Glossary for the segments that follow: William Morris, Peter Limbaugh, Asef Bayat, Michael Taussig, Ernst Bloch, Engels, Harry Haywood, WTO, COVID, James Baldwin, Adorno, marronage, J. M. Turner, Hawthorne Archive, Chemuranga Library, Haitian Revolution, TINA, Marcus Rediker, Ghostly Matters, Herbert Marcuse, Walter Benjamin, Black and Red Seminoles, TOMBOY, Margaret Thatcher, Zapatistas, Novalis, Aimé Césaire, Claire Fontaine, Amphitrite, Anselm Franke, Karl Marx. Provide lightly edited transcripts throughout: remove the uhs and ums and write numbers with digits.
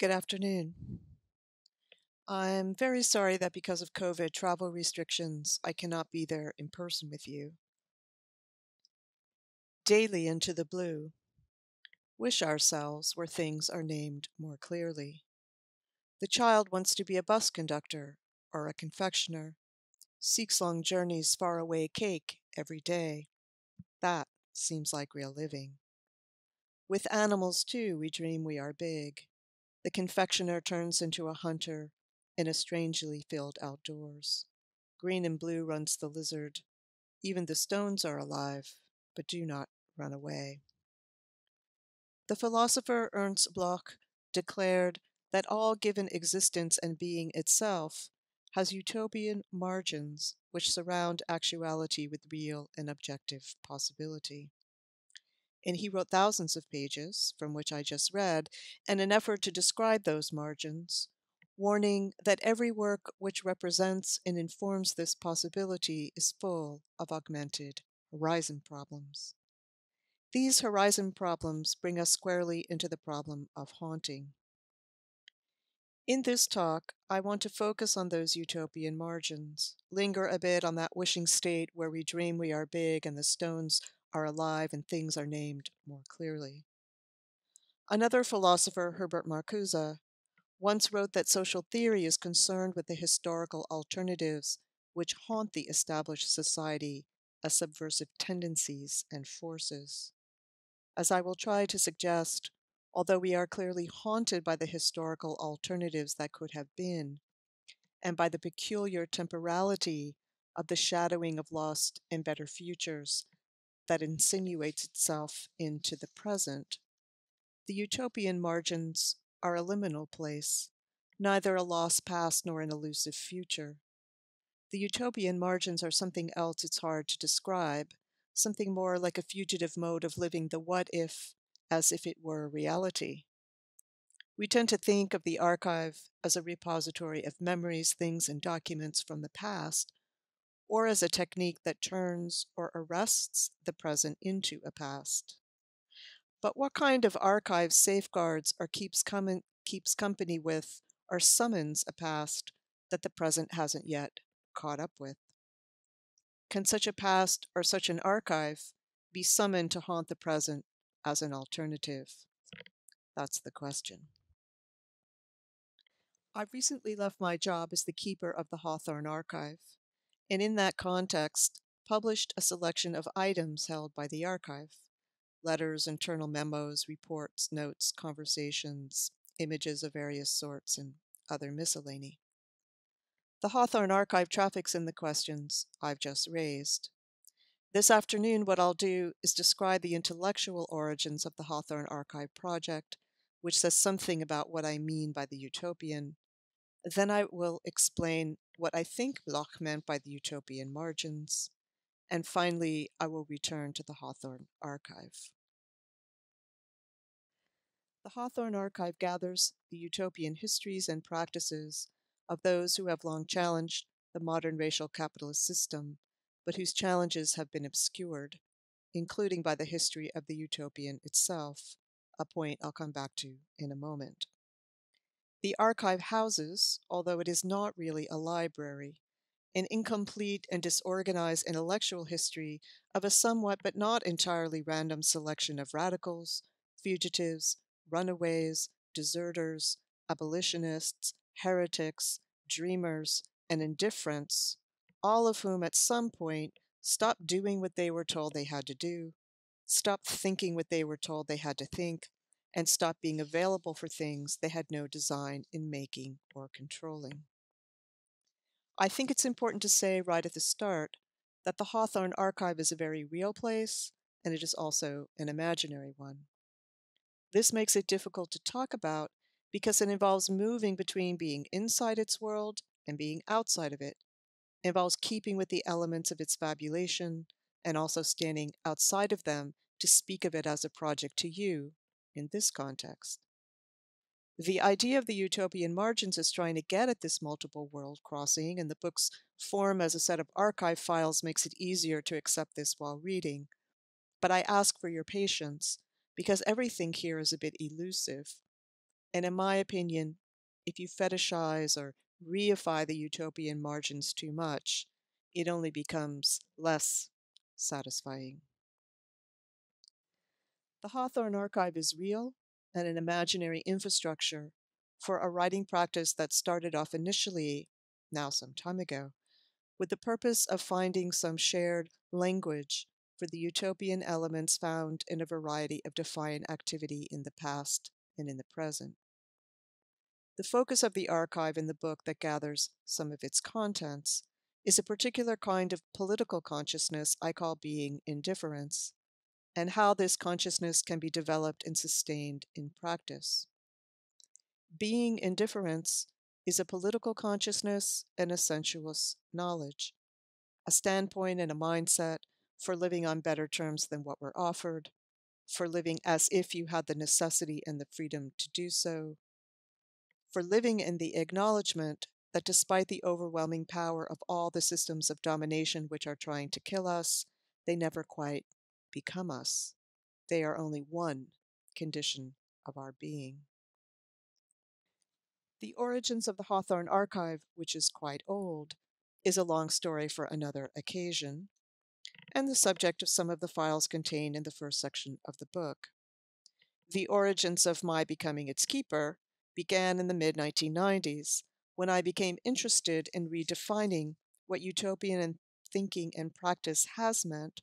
Good afternoon. I'm very sorry that because of COVID travel restrictions, I cannot be there in person with you. Daily into the blue. Wish ourselves where things are named more clearly. The child wants to be a bus conductor or a confectioner, seeks long journeys far away cake every day. That seems like real living. With animals, too, we dream we are big. The confectioner turns into a hunter in a strangely filled outdoors. Green and blue runs the lizard. Even the stones are alive, but do not run away. The philosopher Ernst Bloch declared that all given existence and being itself has utopian margins which surround actuality with real and objective possibility. And he wrote thousands of pages, from which I just read, in an effort to describe those margins, warning that every work which represents and informs this possibility is full of augmented horizon problems. These horizon problems bring us squarely into the problem of haunting. In this talk, I want to focus on those utopian margins, linger a bit on that wishing state where we dream we are big and the stones are alive and things are named more clearly. Another philosopher, Herbert Marcuse, once wrote that social theory is concerned with the historical alternatives which haunt the established society as subversive tendencies and forces. As I will try to suggest, although we are clearly haunted by the historical alternatives that could have been, and by the peculiar temporality of the shadowing of lost and better futures that insinuates itself into the present, the utopian margins are a liminal place, neither a lost past nor an elusive future. The utopian margins are something else it's hard to describe, something more like a fugitive mode of living the what if as if it were reality. We tend to think of the archive as a repository of memories, things, and documents from the past, or as a technique that turns or arrests the present into a past. But what kind of archive safeguards or keeps company with or summons a past that the present hasn't yet caught up with? Can such a past or such an archive be summoned to haunt the present as an alternative? That's the question. I recently left my job as the keeper of the Hawthorne Archive, and in that context, published a selection of items held by the archive: letters, internal memos, reports, notes, conversations, images of various sorts, and other miscellany. The Hawthorne Archive traffics in the questions I've just raised. This afternoon, what I'll do is describe the intellectual origins of the Hawthorne Archive project, which says something about what I mean by the utopian. Then I will explain what I think Bloch meant by the utopian margins, and finally I will return to the Hawthorne Archive. The Hawthorne Archive gathers the utopian histories and practices of those who have long challenged the modern racial capitalist system, but whose challenges have been obscured, including by the history of the utopian itself, a point I'll come back to in a moment. The archive houses, although it is not really a library, an incomplete and disorganized intellectual history of a somewhat but not entirely random selection of radicals, fugitives, runaways, deserters, abolitionists, heretics, dreamers, and indifferents, all of whom at some point stopped doing what they were told they had to do, stopped thinking what they were told they had to think, and stopped being available for things they had no design in making or controlling. I think it's important to say right at the start that the Hawthorne Archive is a very real place, and it is also an imaginary one. This makes it difficult to talk about because it involves moving between being inside its world and being outside of it. It involves keeping with the elements of its fabulation and also standing outside of them to speak of it as a project to you, in this context. The idea of the utopian margins is trying to get at this multiple world crossing, and the book's form as a set of archive files makes it easier to accept this while reading. But I ask for your patience, because everything here is a bit elusive. And in my opinion, if you fetishize or reify the utopian margins too much, it only becomes less satisfying. The Hawthorne Archive is real and an imaginary infrastructure for a writing practice that started off initially, now some time ago, with the purpose of finding some shared language for the utopian elements found in a variety of defiant activity in the past and in the present. The focus of the archive in the book that gathers some of its contents is a particular kind of political consciousness I call being indifference, and how this consciousness can be developed and sustained in practice. Being indifference is a political consciousness and a sensuous knowledge, a standpoint and a mindset for living on better terms than what were offered, for living as if you had the necessity and the freedom to do so, for living in the acknowledgement that despite the overwhelming power of all the systems of domination which are trying to kill us, they never quite become us. They are only one condition of our being. The origins of the Hawthorne Archive, which is quite old, is a long story for another occasion, and the subject of some of the files contained in the first section of the book. The origins of my becoming its keeper began in the mid-1990s, when I became interested in redefining what utopian thinking and practice has meant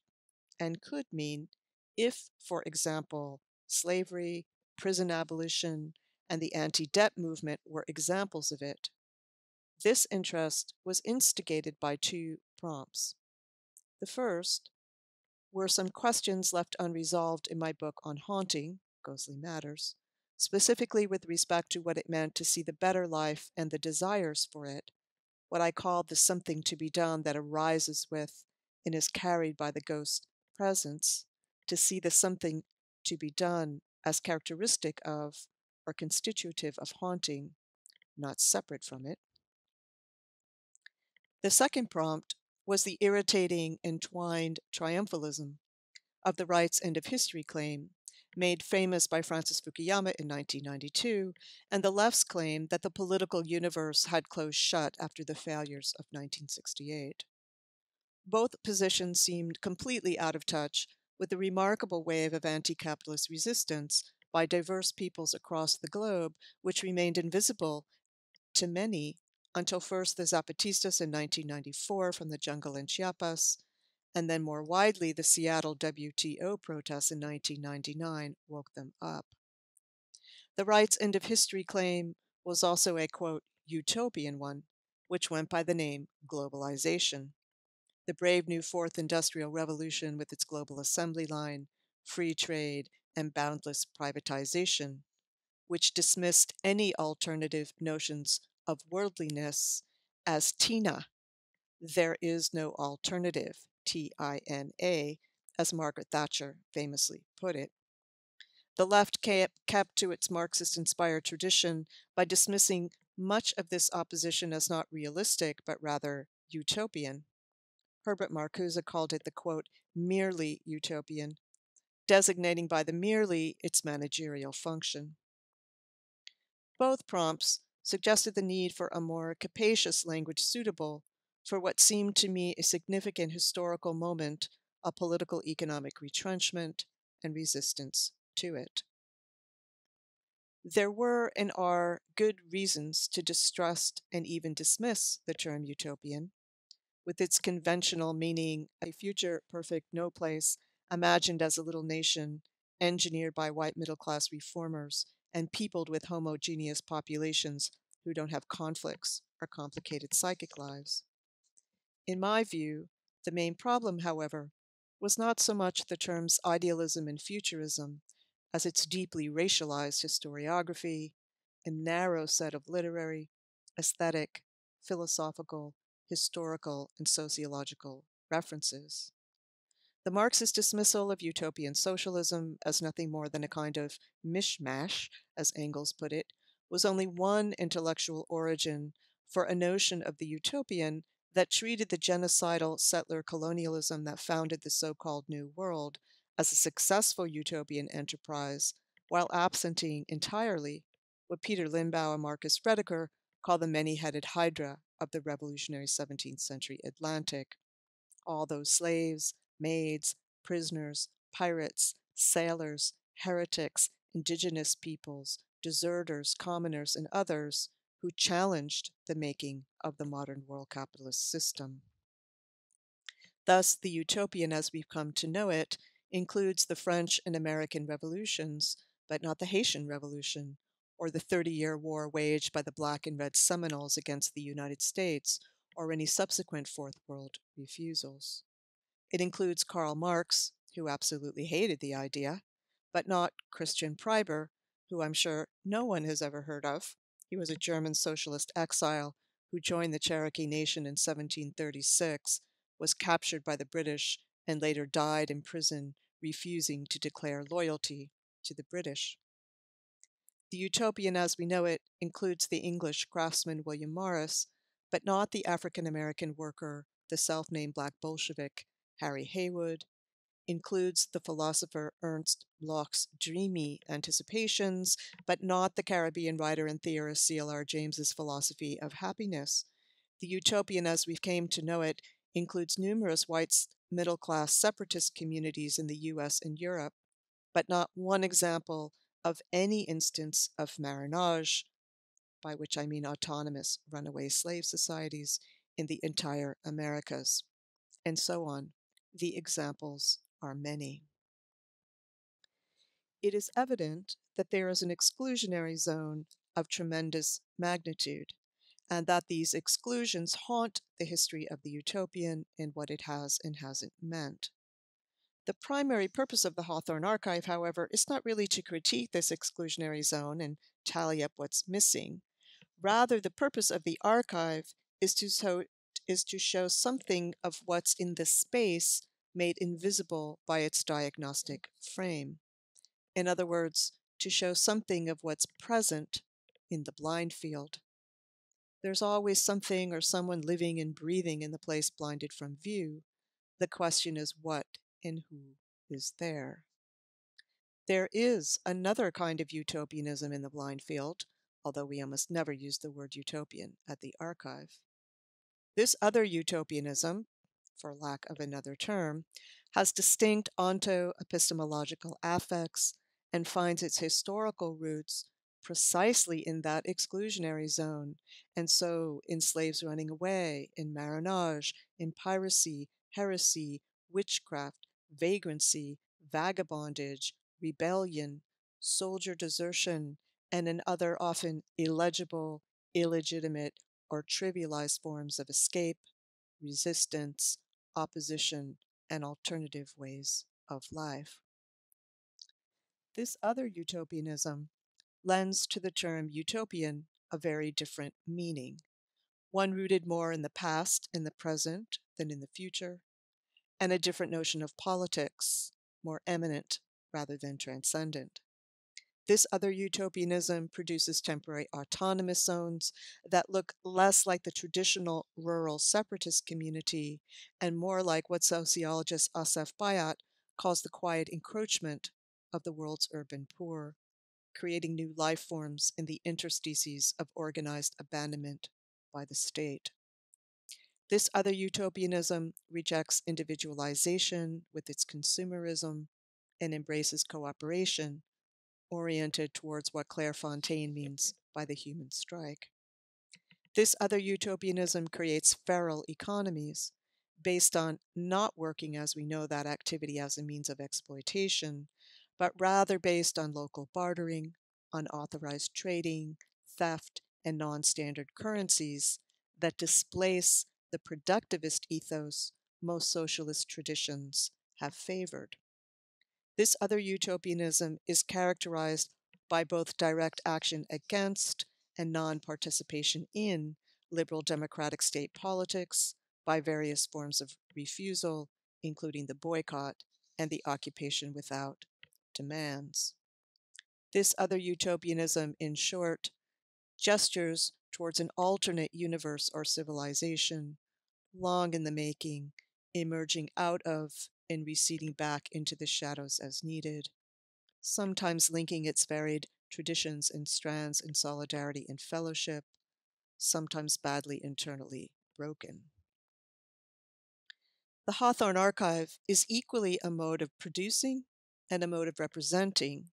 and could mean if, for example, slavery, prison abolition, and the anti-debt movement were examples of it. This interest was instigated by two prompts. The first were some questions left unresolved in my book on haunting, Ghostly Matters, specifically with respect to what it meant to see the better life and the desires for it, what I called the something to be done that arises with and is carried by the ghost presence, to see the something to be done as characteristic of or constitutive of haunting, not separate from it. The second prompt was the irritating, entwined triumphalism of the rights and of history claim, made famous by Francis Fukuyama in 1992, and the left's claim that the political universe had closed shut after the failures of 1968. Both positions seemed completely out of touch with the remarkable wave of anti-capitalist resistance by diverse peoples across the globe, which remained invisible to many until first the Zapatistas in 1994 from the jungle in Chiapas, and then more widely, the Seattle WTO protests in 1999 woke them up. The rights end of history claim was also a, quote, utopian one, which went by the name globalization. The brave new fourth industrial revolution with its global assembly line, free trade, and boundless privatization, which dismissed any alternative notions of worldliness as TINA. There is no alternative. TINA, as Margaret Thatcher famously put it. The left kept to its Marxist-inspired tradition by dismissing much of this opposition as not realistic, but rather utopian. Herbert Marcuse called it the, quote, merely utopian, designating by the merely its managerial function. Both prompts suggested the need for a more capacious language suitable for what seemed to me a significant historical moment of political economic retrenchment and resistance to it. There were and are good reasons to distrust and even dismiss the term utopian, with its conventional meaning a future perfect no place imagined as a little nation engineered by white middle-class reformers and peopled with homogeneous populations who don't have conflicts or complicated psychic lives. In my view, the main problem, however, was not so much the terms idealism and futurism as its deeply racialized historiography and narrow set of literary, aesthetic, philosophical, historical, and sociological references. The Marxist dismissal of utopian socialism as nothing more than a kind of mishmash, as Engels put it, was only one intellectual origin for a notion of the utopian that treated the genocidal settler colonialism that founded the so-called New World as a successful utopian enterprise while absenting entirely what Peter Limbaugh and Marcus Rediker call the many-headed hydra of the revolutionary 17th century Atlantic. All those slaves, maids, prisoners, pirates, sailors, heretics, indigenous peoples, deserters, commoners, and others who challenged the making of the modern world capitalist system. Thus, the utopian as we've come to know it includes the French and American revolutions, but not the Haitian Revolution, or the 30-year war waged by the Black and Red Seminoles against the United States, or any subsequent Fourth World refusals. It includes Karl Marx, who absolutely hated the idea, but not Christian Priber, who I'm sure no one has ever heard of. He was a German socialist exile who joined the Cherokee Nation in 1736, was captured by the British, and later died in prison, refusing to declare loyalty to the British. The utopian as we know it includes the English craftsman William Morris, but not the African-American worker, the self-named Black Bolshevik, Harry Haywood, includes the philosopher Ernst Bloch's dreamy anticipations, but not the Caribbean writer and theorist C.L.R. James's philosophy of happiness. The utopian as we came to know it includes numerous white middle-class separatist communities in the U.S. and Europe, but not one example of any instance of marronage, by which I mean autonomous runaway slave societies, in the entire Americas, and so on. The examples are many. It is evident that there is an exclusionary zone of tremendous magnitude, and that these exclusions haunt the history of the utopian and what it has and hasn't meant. The primary purpose of the Hawthorne Archive, however, is not really to critique this exclusionary zone and tally up what's missing. Rather, the purpose of the archive is to show something of what's in the space made invisible by its diagnostic frame. In other words, to show something of what's present in the blind field. There's always something or someone living and breathing in the place blinded from view. The question is what and who is there? There is another kind of utopianism in the blind field, although we almost never use the word utopian at the archive. This other utopianism, for lack of another term, has distinct onto-epistemological affects and finds its historical roots precisely in that exclusionary zone, and so in slaves running away, in marronage, in piracy, heresy, witchcraft, vagrancy, vagabondage, rebellion, soldier desertion, and in other often illegible, illegitimate, or trivialized forms of escape, resistance, opposition, and alternative ways of life. This other utopianism lends to the term utopian a very different meaning, one rooted more in the past and the present than in the future, and a different notion of politics, more eminent rather than transcendent. This other utopianism produces temporary autonomous zones that look less like the traditional rural separatist community and more like what sociologist Asef Bayat calls the quiet encroachment of the world's urban poor, creating new life forms in the interstices of organized abandonment by the state. This other utopianism rejects individualization with its consumerism and embraces cooperation, oriented towards what Claire Fontaine means by the human strike. This other utopianism creates feral economies based on not working as we know that activity as a means of exploitation, but rather based on local bartering, unauthorized trading, theft, and non-standard currencies that displace the productivist ethos most socialist traditions have favored. This other utopianism is characterized by both direct action against and non-participation in liberal democratic state politics by various forms of refusal, including the boycott and the occupation without demands. This other utopianism, in short, gestures towards an alternate universe or civilization, long in the making, emerging out of and receding back into the shadows as needed, sometimes linking its varied traditions and strands in solidarity and fellowship, sometimes badly internally broken. The Hawthorne Archive is equally a mode of producing and a mode of representing,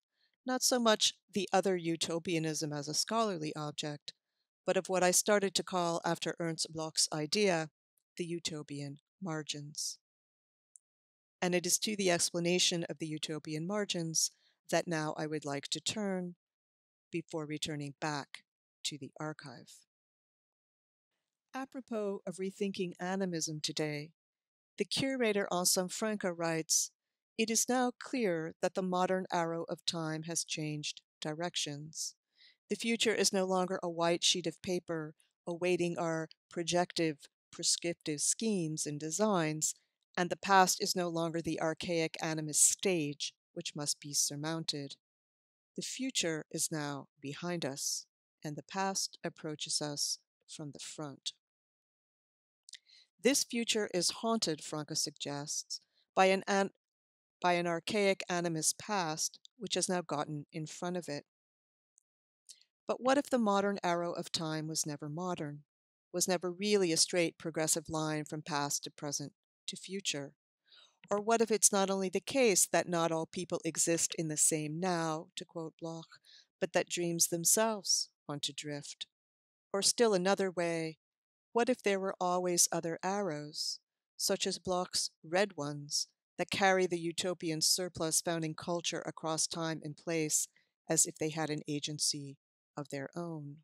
not so much the other utopianism as a scholarly object, but of what I started to call, after Ernst Bloch's idea, the utopian margins. And it is to the explanation of the utopian margins that now I would like to turn before returning back to the archive. Apropos of rethinking animism today, the curator Anselm Franke writes, "It is now clear that the modern arrow of time has changed directions. The future is no longer a white sheet of paper awaiting our projective, prescriptive schemes and designs, and the past is no longer the archaic animist stage which must be surmounted. The future is now behind us, and the past approaches us from the front." This future is haunted, Franke suggests, by an archaic animist past which has now gotten in front of it. But what if the modern arrow of time was never modern, was never really a straight progressive line from past to present to future? Or what if it's not only the case that not all people exist in the same now, to quote Bloch, but that dreams themselves want to drift? Or still another way, what if there were always other arrows, such as Bloch's red ones, that carry the utopian surplus found in culture across time and place as if they had an agency of their own?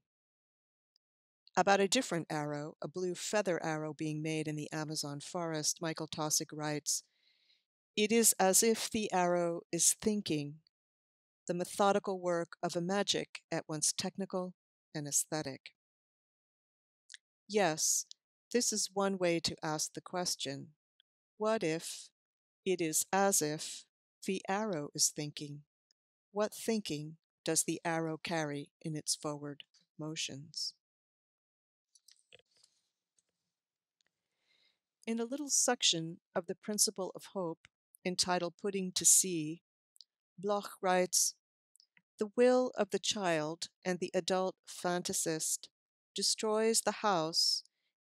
About a different arrow, a blue feather arrow being made in the Amazon forest, Michael Taussig writes, "It is as if the arrow is thinking, the methodical work of a magic at once technical and aesthetic." Yes, this is one way to ask the question, what if it is as if the arrow is thinking? What thinking does the arrow carry in its forward motions? In a little section of The Principle of Hope, entitled Putting to Sea, Bloch writes, "The will of the child and the adult fantasist destroys the house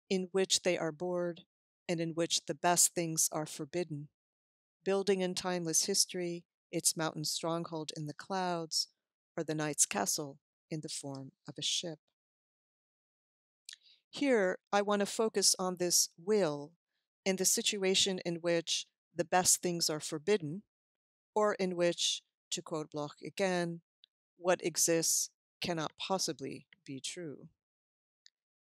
in which they are bored and in which the best things are forbidden, building in timeless history its mountain stronghold in the clouds, or the knight's castle in the form of a ship." Here, I want to focus on this will in the situation in which the best things are forbidden, or in which, to quote Bloch again, what exists cannot possibly be true.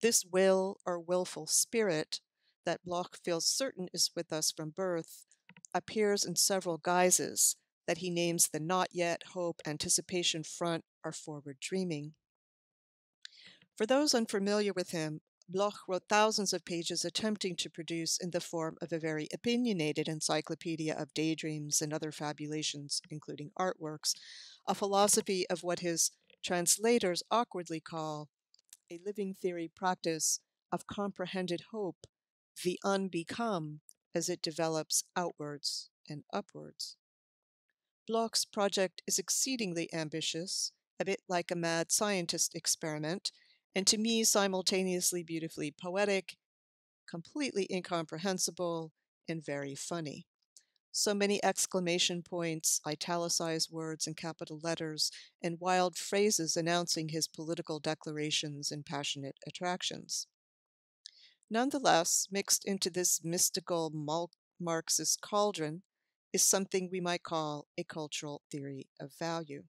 This will or willful spirit that Bloch feels certain is with us from birth appears in several guises that he names the not yet, hope, anticipation, front, or forward dreaming. For those unfamiliar with him, Bloch wrote thousands of pages attempting to produce in the form of a very opinionated encyclopedia of daydreams and other fabulations, including artworks, a philosophy of what his translators awkwardly call a living theory practice of comprehended hope, the unbecome, as it develops outwards and upwards. Bloch's project is exceedingly ambitious, a bit like a mad scientist experiment, and to me simultaneously beautifully poetic, completely incomprehensible, and very funny. So many exclamation points, italicized words in capital letters, and wild phrases announcing his political declarations and passionate attractions. Nonetheless, mixed into this mystical Marxist cauldron is something we might call a cultural theory of value.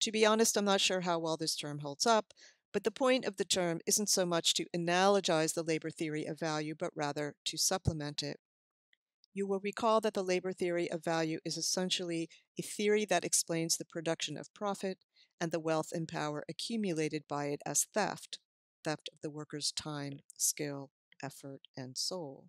To be honest, I'm not sure how well this term holds up, but the point of the term isn't so much to analogize the labor theory of value, but rather to supplement it. You will recall that the labor theory of value is essentially a theory that explains the production of profit and the wealth and power accumulated by it as theft of the worker's time, skill, effort, and soul.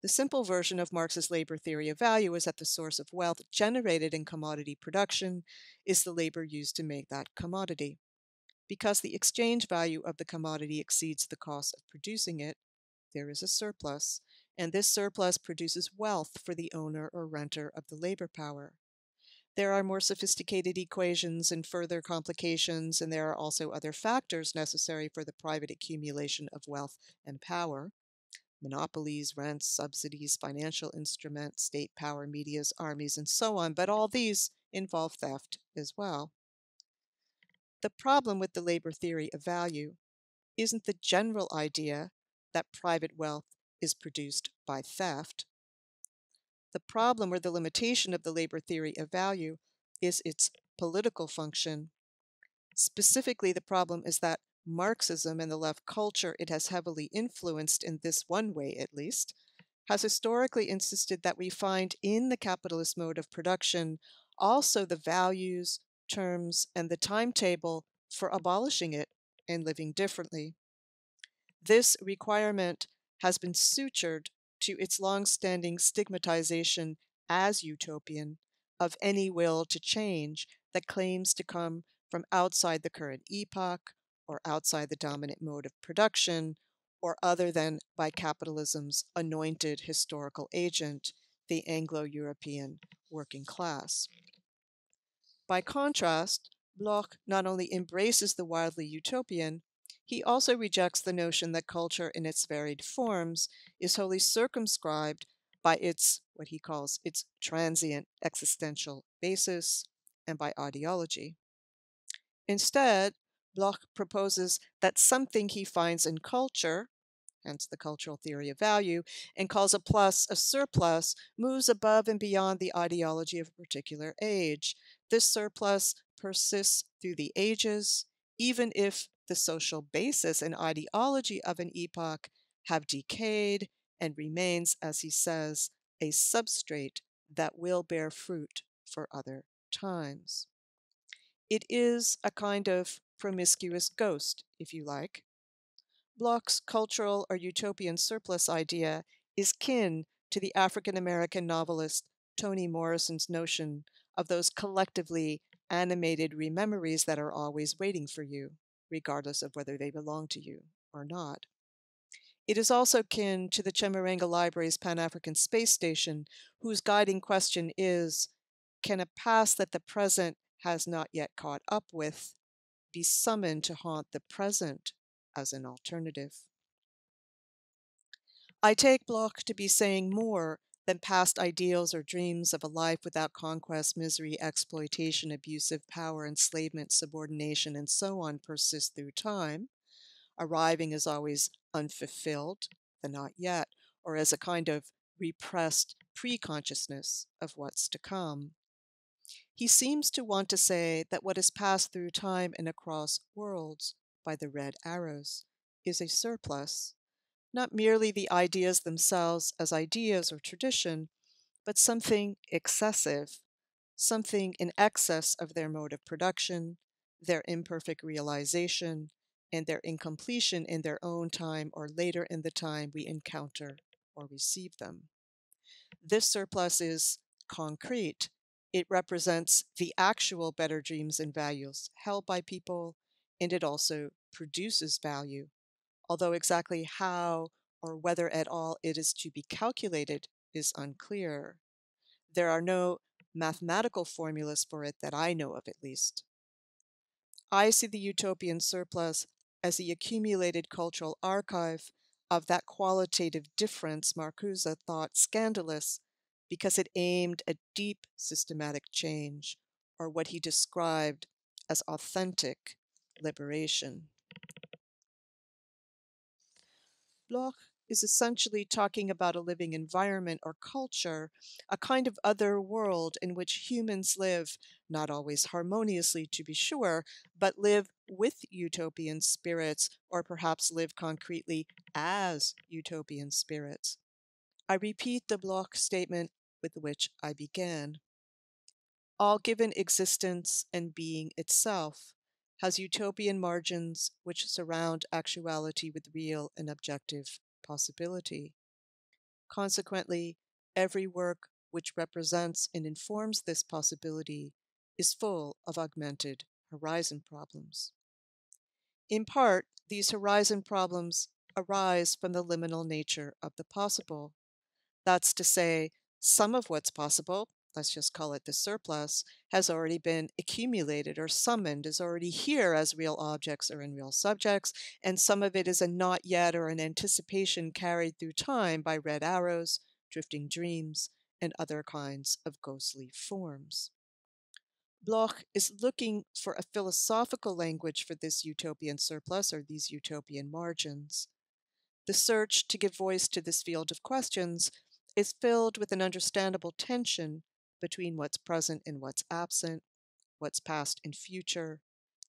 The simple version of Marx's labor theory of value is that the source of wealth generated in commodity production is the labor used to make that commodity. Because the exchange value of the commodity exceeds the cost of producing it, there is a surplus, and this surplus produces wealth for the owner or renter of the labor power. There are more sophisticated equations and further complications, and there are also other factors necessary for the private accumulation of wealth and power. Monopolies, rents, subsidies, financial instruments, state power, medias, armies, and so on, but all these involve theft as well. The problem with the labor theory of value isn't the general idea that private wealth is produced by theft. The problem or the limitation of the labor theory of value is its political function. Specifically, the problem is that Marxism and the left culture it has heavily influenced, in this one way at least, has historically insisted that we find in the capitalist mode of production also the values, terms, and the timetable for abolishing it and living differently. This requirement has been sutured to its long-standing stigmatization as utopian of any will to change that claims to come from outside the current epoch, or outside the dominant mode of production, or other than by capitalism's anointed historical agent, the Anglo-European working class. By contrast, Bloch not only embraces the wildly utopian, he also rejects the notion that culture in its varied forms is wholly circumscribed by its, what he calls, its transient existential basis and by ideology. Instead, Bloch proposes that something he finds in culture, hence the cultural theory of value, and calls a plus a surplus, moves above and beyond the ideology of a particular age. This surplus persists through the ages, even if the social basis and ideology of an epoch have decayed, and remains, as he says, a substrate that will bear fruit for other times. It is a kind of promiscuous ghost, if you like. Bloch's cultural or utopian surplus idea is kin to the African-American novelist Toni Morrison's notion of those collectively animated rememories that are always waiting for you, regardless of whether they belong to you or not. It is also kin to the Chemuranga Library's Pan-African Space Station, whose guiding question is, can a past that the present has not yet caught up with be summoned to haunt the present as an alternative? I take Bloch to be saying more than past ideals or dreams of a life without conquest, misery, exploitation, abusive power, enslavement, subordination, and so on persist through time, arriving as always unfulfilled, the not yet, or as a kind of repressed pre-consciousness of what's to come. He seems to want to say that what is passed through time and across worlds by the red arrows is a surplus, not merely the ideas themselves as ideas or tradition, but something excessive, something in excess of their mode of production, their imperfect realization, and their incompletion in their own time or later in the time we encounter or receive them. This surplus is concrete. It represents the actual better dreams and values held by people, and it also produces value, although exactly how or whether at all it is to be calculated is unclear. There are no mathematical formulas for it that I know of, at least. I see the utopian surplus as the accumulated cultural archive of that qualitative difference Marcuse thought scandalous, because it aimed at deep systematic change, or what he described as authentic liberation. Bloch is essentially talking about a living environment or culture, a kind of other world in which humans live, not always harmoniously to be sure, but live with utopian spirits, or perhaps live concretely as utopian spirits. I repeat the Bloch statement with which I began. All given existence and being itself has utopian margins which surround actuality with real and objective possibility. Consequently, every work which represents and informs this possibility is full of augmented horizon problems. In part, these horizon problems arise from the liminal nature of the possible. That's to say, some of what's possible, let's just call it the surplus, has already been accumulated or summoned, is already here as real objects or in real subjects, and some of it is a not yet or an anticipation carried through time by red arrows, drifting dreams, and other kinds of ghostly forms. Bloch is looking for a philosophical language for this utopian surplus or these utopian margins. The search to give voice to this field of questions is filled with an understandable tension between what's present and what's absent, what's past and future,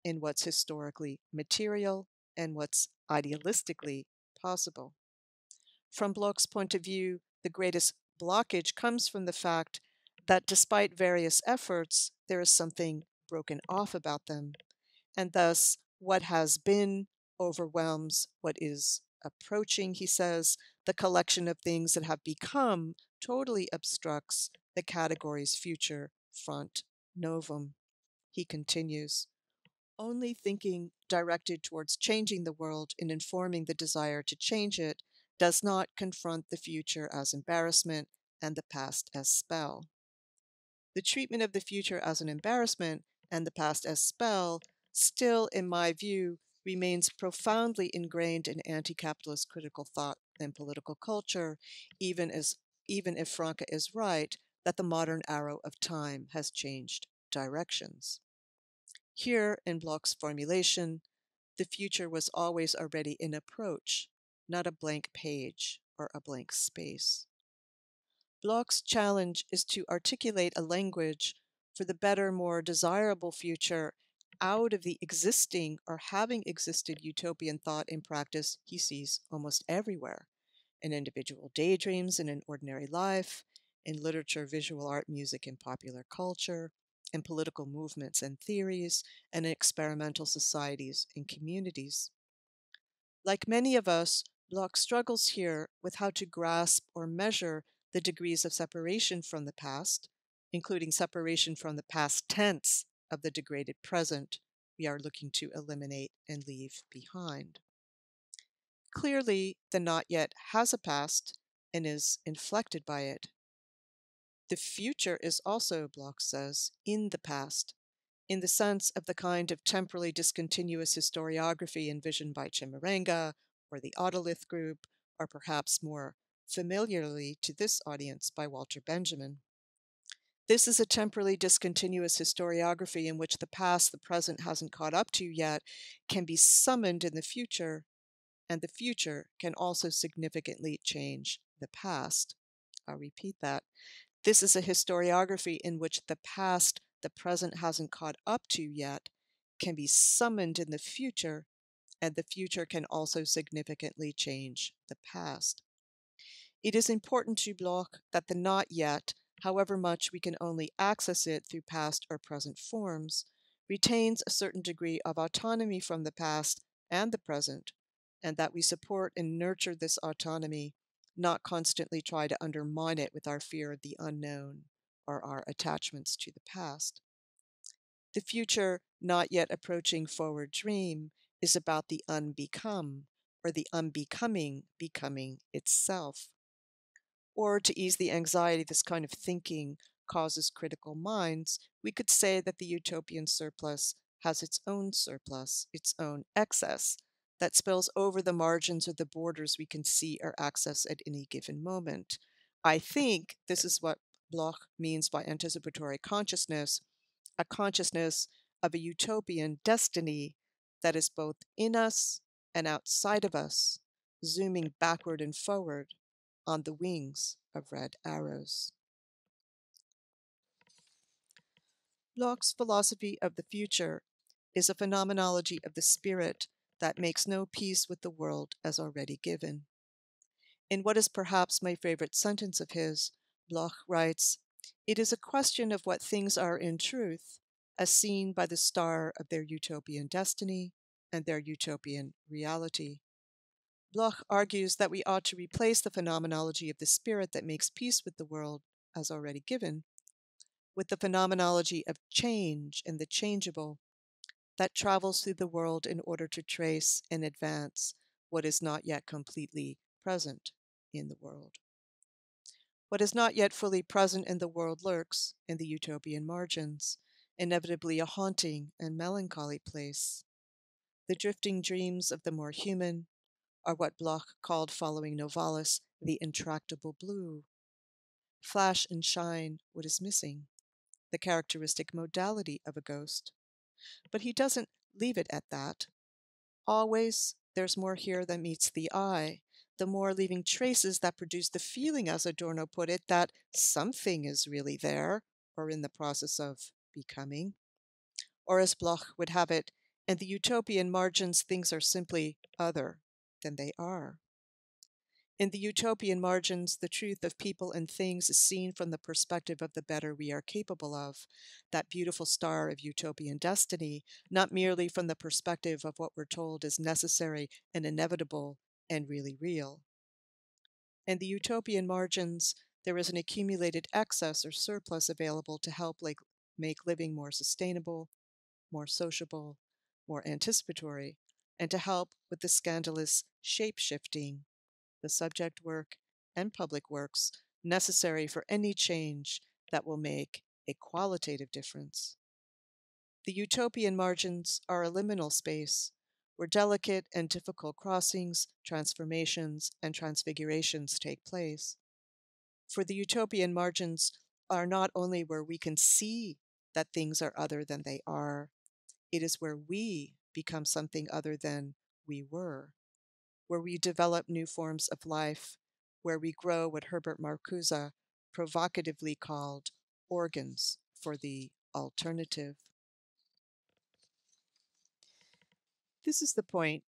and what's historically material and what's idealistically possible. From Bloch's point of view, the greatest blockage comes from the fact that despite various efforts, there is something broken off about them, and thus what has been overwhelms what is approaching, he says. The collection of things that have become totally obstructs the category's future front novum. He continues, only thinking directed towards changing the world and informing the desire to change it does not confront the future as embarrassment and the past as spell. The treatment of the future as an embarrassment and the past as spell still, in my view, remains profoundly ingrained in anti-capitalist critical thought and political culture, even if Franke is right that the modern arrow of time has changed directions. Here, in Bloch's formulation, the future was always already in approach, not a blank page or a blank space. Bloch's challenge is to articulate a language for the better, more desirable future out of the existing or having existed utopian thought and practice he sees almost everywhere, in individual daydreams and in ordinary life, in literature, visual art, music, and popular culture, in political movements and theories, and in experimental societies and communities. Like many of us, Bloch struggles here with how to grasp or measure the degrees of separation from the past, including separation from the past tense of the degraded present we are looking to eliminate and leave behind. Clearly, the not yet has a past and is inflected by it. The future is also, Bloch says, in the past, in the sense of the kind of temporally discontinuous historiography envisioned by Chimaranga or the Otolith group, or perhaps more familiarly to this audience by Walter Benjamin. This is a temporally discontinuous historiography in which the past the present hasn't caught up to yet can be summoned in the future, and the future can also significantly change the past. I'll repeat that. This is a historiography in which the past the present hasn't caught up to yet can be summoned in the future, and the future can also significantly change the past. It is important to Bloch that the not yet, however much we can only access it through past or present forms, retains a certain degree of autonomy from the past and the present, and that we support and nurture this autonomy, not constantly try to undermine it with our fear of the unknown or our attachments to the past. The future, not yet approaching forward dream, is about the unbecome, or the unbecoming becoming itself. Or to ease the anxiety this kind of thinking causes critical minds, we could say that the utopian surplus has its own surplus, its own excess, that spills over the margins or the borders we can see or access at any given moment. I think this is what Bloch means by anticipatory consciousness, a consciousness of a utopian destiny that is both in us and outside of us, zooming backward and forward on the wings of red arrows. Bloch's philosophy of the future is a phenomenology of the spirit that makes no peace with the world as already given. In what is perhaps my favorite sentence of his, Bloch writes, "It is a question of what things are in truth, as seen by the star of their utopian destiny and their utopian reality." Bloch argues that we ought to replace the phenomenology of the spirit that makes peace with the world, as already given, with the phenomenology of change and the changeable that travels through the world in order to trace and advance what is not yet completely present in the world. What is not yet fully present in the world lurks in the utopian margins, inevitably a haunting and melancholy place. The drifting dreams of the more human are what Bloch called, following Novalis, the intractable blue. Flash and shine what is missing, the characteristic modality of a ghost. But he doesn't leave it at that. Always there's more here than meets the eye, the more leaving traces that produce the feeling, as Adorno put it, that something is really there, or in the process of becoming. Or as Bloch would have it, in the utopian margins, things are simply other than they are. In the utopian margins, the truth of people and things is seen from the perspective of the better we are capable of, that beautiful star of utopian destiny, not merely from the perspective of what we're told is necessary and inevitable and really real. In the utopian margins, there is an accumulated excess or surplus available to help make living more sustainable, more sociable, more anticipatory, and to help with the scandalous shape-shifting, the subject work and public works necessary for any change that will make a qualitative difference. The utopian margins are a liminal space where delicate and difficult crossings, transformations, and transfigurations take place. For the utopian margins are not only where we can see that things are other than they are, it is where we become something other than we were, where we develop new forms of life, where we grow what Herbert Marcuse provocatively called organs for the alternative. This is the point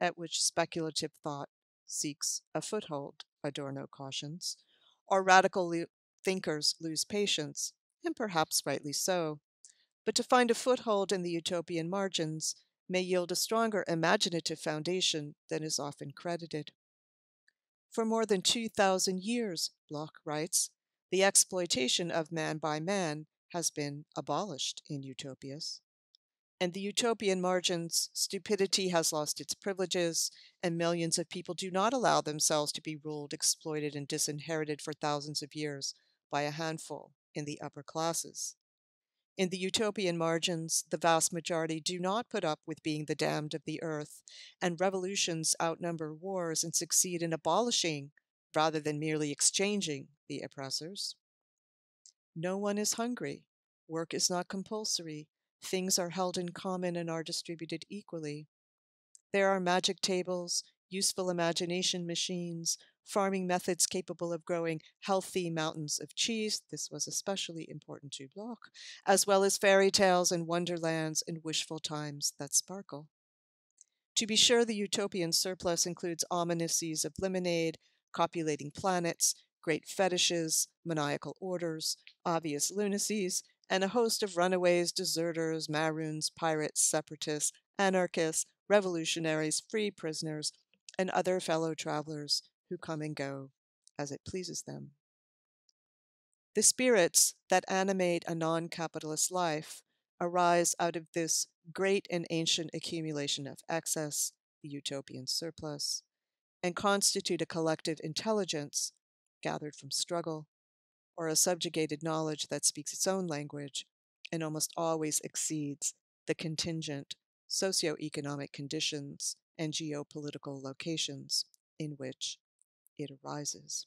at which speculative thought seeks a foothold, Adorno cautions, or radical thinkers lose patience, and perhaps rightly so. But to find a foothold in the utopian margins may yield a stronger imaginative foundation than is often credited. For more than 2,000 years, Bloch writes, the exploitation of man by man has been abolished in utopias. In the utopian margins, stupidity has lost its privileges, and millions of people do not allow themselves to be ruled, exploited, and disinherited for thousands of years by a handful in the upper classes. In the utopian margins, the vast majority do not put up with being the damned of the earth, and revolutions outnumber wars and succeed in abolishing rather than merely exchanging the oppressors. No one is hungry. Work is not compulsory. Things are held in common and are distributed equally. There are magic tables, useful imagination machines, farming methods capable of growing healthy mountains of cheese, this was especially important to Bloch, as well as fairy tales and wonderlands and wishful times that sparkle. To be sure, the utopian surplus includes ominousies of lemonade, copulating planets, great fetishes, maniacal orders, obvious lunacies, and a host of runaways, deserters, maroons, pirates, separatists, anarchists, revolutionaries, free prisoners, and other fellow travelers who come and go as it pleases them. The spirits that animate a non-capitalist life arise out of this great and ancient accumulation of excess, the utopian surplus, and constitute a collective intelligence gathered from struggle, or a subjugated knowledge that speaks its own language and almost always exceeds the contingent socioeconomic conditions and geopolitical locations in which it arises.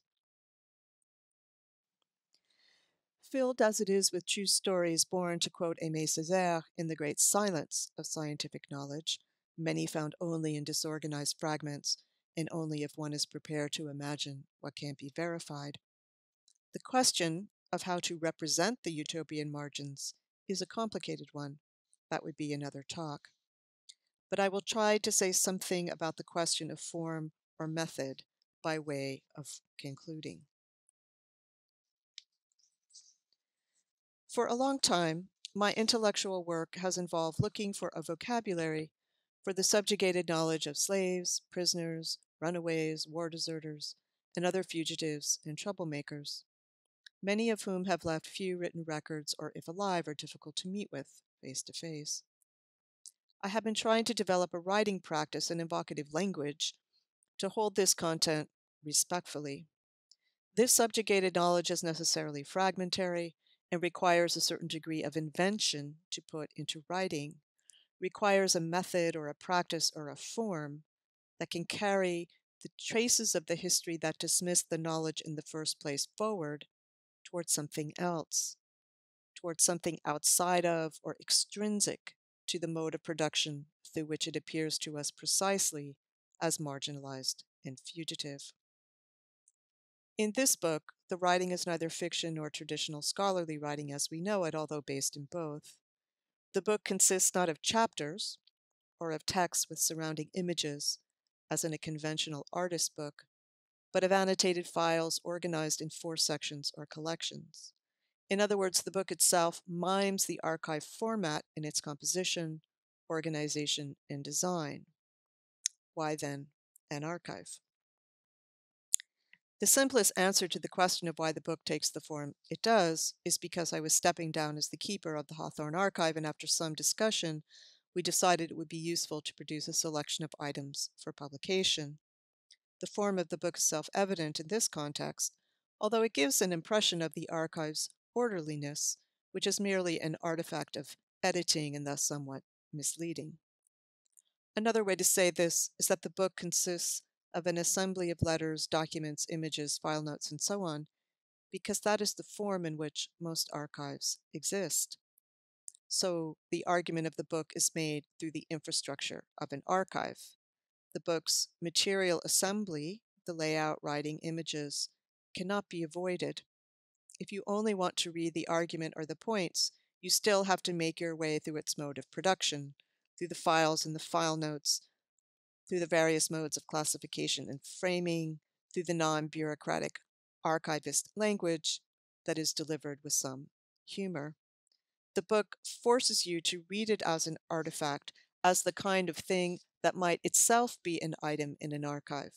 Filled as it is with true stories born, to quote Aimé Césaire, in the great silence of scientific knowledge, many found only in disorganized fragments, and only if one is prepared to imagine what can't be verified. The question of how to represent the utopian margins is a complicated one. That would be another talk. But I will try to say something about the question of form or method by way of concluding. For a long time, my intellectual work has involved looking for a vocabulary for the subjugated knowledge of slaves, prisoners, runaways, war deserters, and other fugitives and troublemakers, many of whom have left few written records, or if alive, are difficult to meet with face to face. I have been trying to develop a writing practice in evocative language to hold this content respectfully. This subjugated knowledge is necessarily fragmentary and requires a certain degree of invention to put into writing, requires a method or a practice or a form that can carry the traces of the history that dismissed the knowledge in the first place forward towards something else, towards something outside of or extrinsic to the mode of production through which it appears to us precisely as marginalized and fugitive. In this book, the writing is neither fiction nor traditional scholarly writing as we know it, although based in both. The book consists not of chapters or of texts with surrounding images, as in a conventional artist book, but of annotated files organized in four sections or collections. In other words, the book itself mimes the archive format in its composition, organization, and design. Why then an archive? The simplest answer to the question of why the book takes the form it does is because I was stepping down as the keeper of the Hawthorne Archive, and after some discussion, we decided it would be useful to produce a selection of items for publication. The form of the book is self-evident in this context, although it gives an impression of the archive's orderliness, which is merely an artifact of editing and thus somewhat misleading. Another way to say this is that the book consists of an assembly of letters, documents, images, file notes, and so on, because that is the form in which most archives exist. So the argument of the book is made through the infrastructure of an archive. The book's material assembly, the layout, writing, images, cannot be avoided. If you only want to read the argument or the points, you still have to make your way through its mode of production, through the files and the file notes, through the various modes of classification and framing, through the non-bureaucratic archivist language that is delivered with some humor. The book forces you to read it as an artifact, as the kind of thing that might itself be an item in an archive.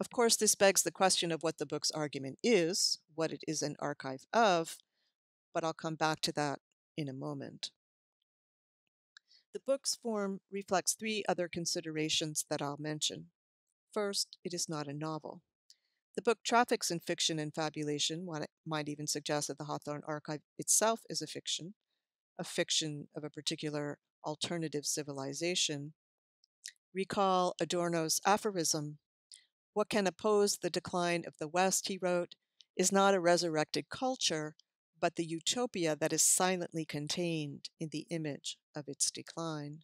Of course, this begs the question of what the book's argument is, what it is an archive of, but I'll come back to that in a moment. The book's form reflects three other considerations that I'll mention. First, it is not a novel. The book traffics in fiction and fabulation. One might even suggest that the Hawthorne Archive itself is a fiction of a particular alternative civilization. Recall Adorno's aphorism, "What can oppose the decline of the West," he wrote, "is not a resurrected culture, but the utopia that is silently contained in the image of its decline."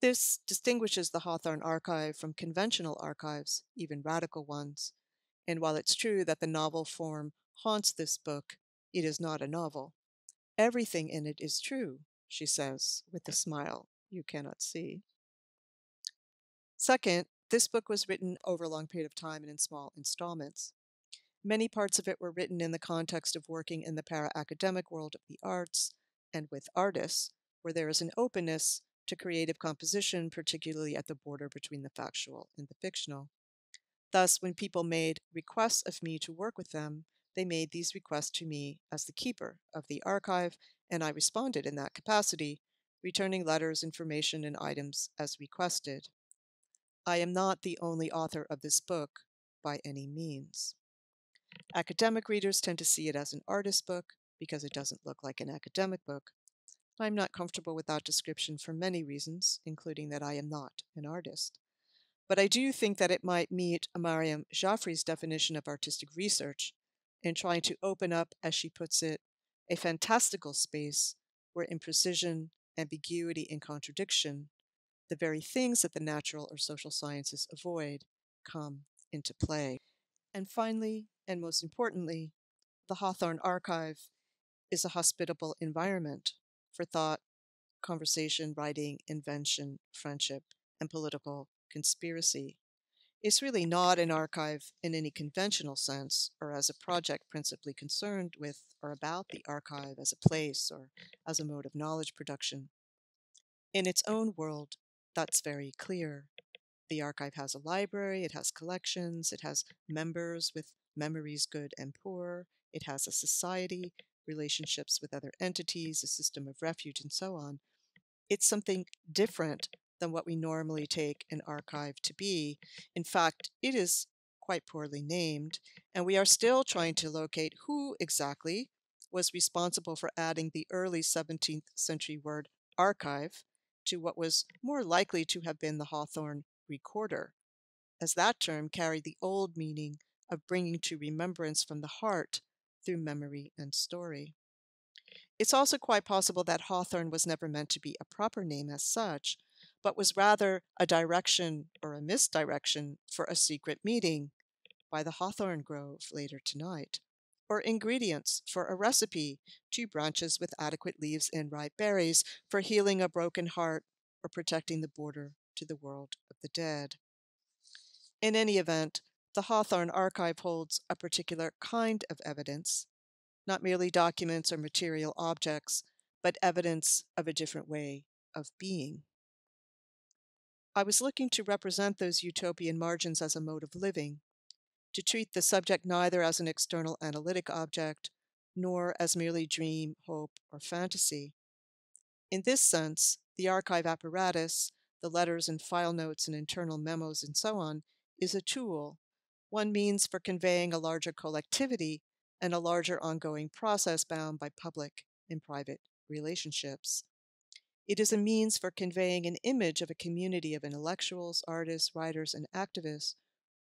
This distinguishes the Hawthorne Archive from conventional archives, even radical ones, and while it's true that the novel form haunts this book, it is not a novel. "Everything in it is true," she says, with a smile you cannot see. Second, this book was written over a long period of time and in small installments. Many parts of it were written in the context of working in the para-academic world of the arts and with artists, where there is an openness to creative composition, particularly at the border between the factual and the fictional. Thus, when people made requests of me to work with them, they made these requests to me as the keeper of the archive, and I responded in that capacity, returning letters, information, and items as requested. I am not the only author of this book by any means. Academic readers tend to see it as an artist book because it doesn't look like an academic book. I'm not comfortable with that description for many reasons, including that I am not an artist. But I do think that it might meet Mariam Jaffray's definition of artistic research in trying to open up, as she puts it, a fantastical space where imprecision, ambiguity, and contradiction, the very things that the natural or social sciences avoid, come into play. And finally, and most importantly, the Hawthorne Archive is a hospitable environment for thought, conversation, writing, invention, friendship, and political conspiracy. It's really not an archive in any conventional sense, or as a project principally concerned with or about the archive as a place or as a mode of knowledge production. In its own world, that's very clear. The archive has a library, it has collections, it has members with memories good and poor, it has a society, relationships with other entities, a system of refuge, and so on. It's something different than what we normally take an archive to be. In fact, it is quite poorly named, and we are still trying to locate who exactly was responsible for adding the early 17th century word archive to what was more likely to have been the Hawthorne recorder, as that term carried the old meaning of bringing to remembrance from the heart through memory and story. It's also quite possible that Hawthorne was never meant to be a proper name as such, but was rather a direction or a misdirection for a secret meeting by the Hawthorne Grove later tonight, or ingredients for a recipe, 2 branches with adequate leaves and ripe berries for healing a broken heart or protecting the border to the world of the dead. In any event, the Hawthorne Archive holds a particular kind of evidence, not merely documents or material objects, but evidence of a different way of being. I was looking to represent those utopian margins as a mode of living, to treat the subject neither as an external analytic object, nor as merely dream, hope, or fantasy. In this sense, the archive apparatus, the letters and file notes and internal memos and so on, is a tool, one means for conveying a larger collectivity and a larger ongoing process bound by public and private relationships. It is a means for conveying an image of a community of intellectuals, artists, writers, and activists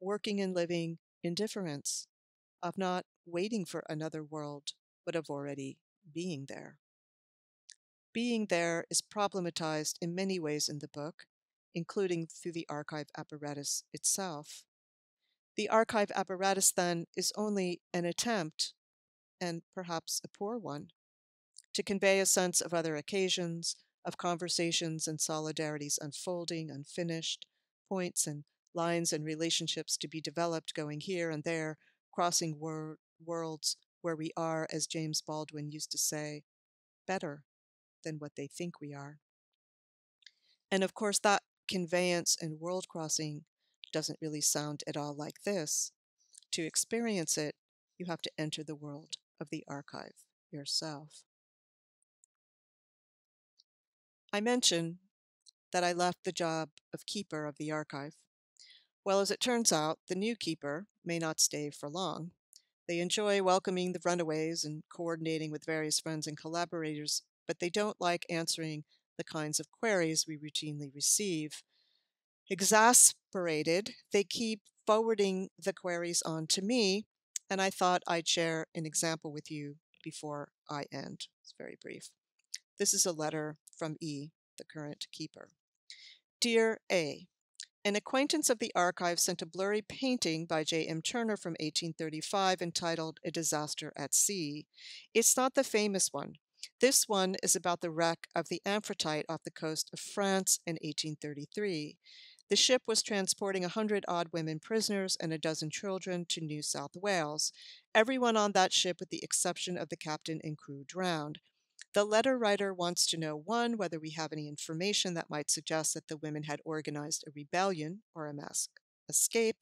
working and living in difference, of not waiting for another world, but of already being there. Being there is problematized in many ways in the book, including through the archive apparatus itself. The archive apparatus, then, is only an attempt, and perhaps a poor one, to convey a sense of other occasions, of conversations and solidarities unfolding, unfinished, points and lines and relationships to be developed, going here and there, crossing worlds where we are, as James Baldwin used to say, better than what they think we are. And of course, that conveyance and world crossing doesn't really sound at all like this. To experience it, you have to enter the world of the archive yourself. I mention that I left the job of keeper of the archive. Well, as it turns out, the new keeper may not stay for long. They enjoy welcoming the runaways and coordinating with various friends and collaborators, but they don't like answering the kinds of queries we routinely receive. Exasperated, they keep forwarding the queries on to me, and I thought I'd share an example with you before I end. It's very brief. This is a letter from E, the current keeper. Dear A, an acquaintance of the archive sent a blurry painting by J. M. Turner from 1835 entitled A Disaster at Sea. It's not the famous one. This one is about the wreck of the Amphitrite off the coast of France in 1833. The ship was transporting 100-odd women prisoners and a dozen children to New South Wales. Everyone on that ship, with the exception of the captain and crew, drowned. The letter writer wants to know, 1, whether we have any information that might suggest that the women had organized a rebellion or a mass escape,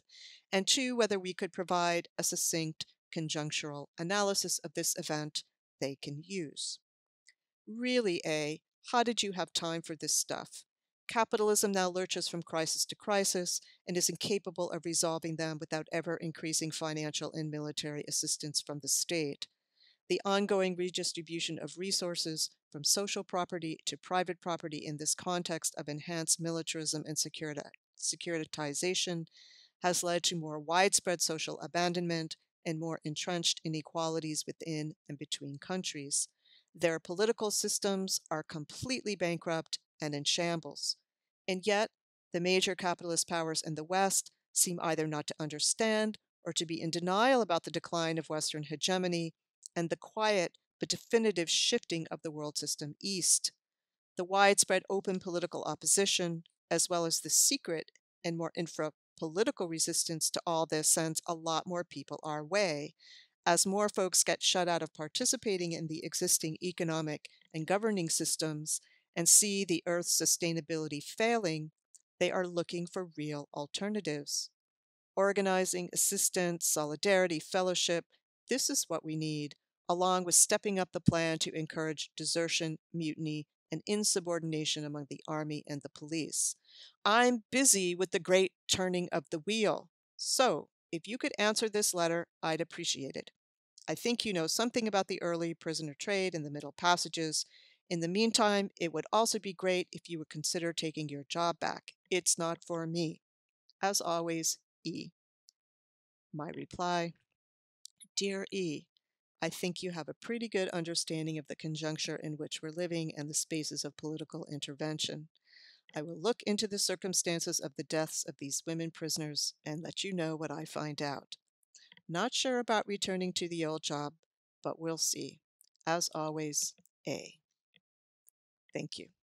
and 2, whether we could provide a succinct conjunctural analysis of this event they can use. Really, A, how did you have time for this stuff? Capitalism now lurches from crisis to crisis and is incapable of resolving them without ever increasing financial and military assistance from the state. The ongoing redistribution of resources from social property to private property in this context of enhanced militarism and securitization has led to more widespread social abandonment and more entrenched inequalities within and between countries. Their political systems are completely bankrupt and in shambles. And yet, the major capitalist powers in the West seem either not to understand or to be in denial about the decline of Western hegemony and the quiet but definitive shifting of the world system east. The widespread open political opposition, as well as the secret and more infra-political resistance to all this, sends a lot more people our way, as more folks get shut out of participating in the existing economic and governing systems and see the Earth's sustainability failing. They are looking for real alternatives. Organizing, assistance, solidarity, fellowship, this is what we need, along with stepping up the plan to encourage desertion, mutiny, and insubordination among the army and the police. I'm busy with the great turning of the wheel. So, If you could answer this letter, I'd appreciate it. I think you know something about the early prisoner trade and the Middle Passages. In the meantime, it would also be great if you would consider taking your job back. It's not for me. As always, E. My reply, Dear E, I think you have a pretty good understanding of the conjuncture in which we're living and the spaces of political intervention. I will look into the circumstances of the deaths of these women prisoners and let you know what I find out. Not sure about returning to the old job, but we'll see. As always, A. Thank you.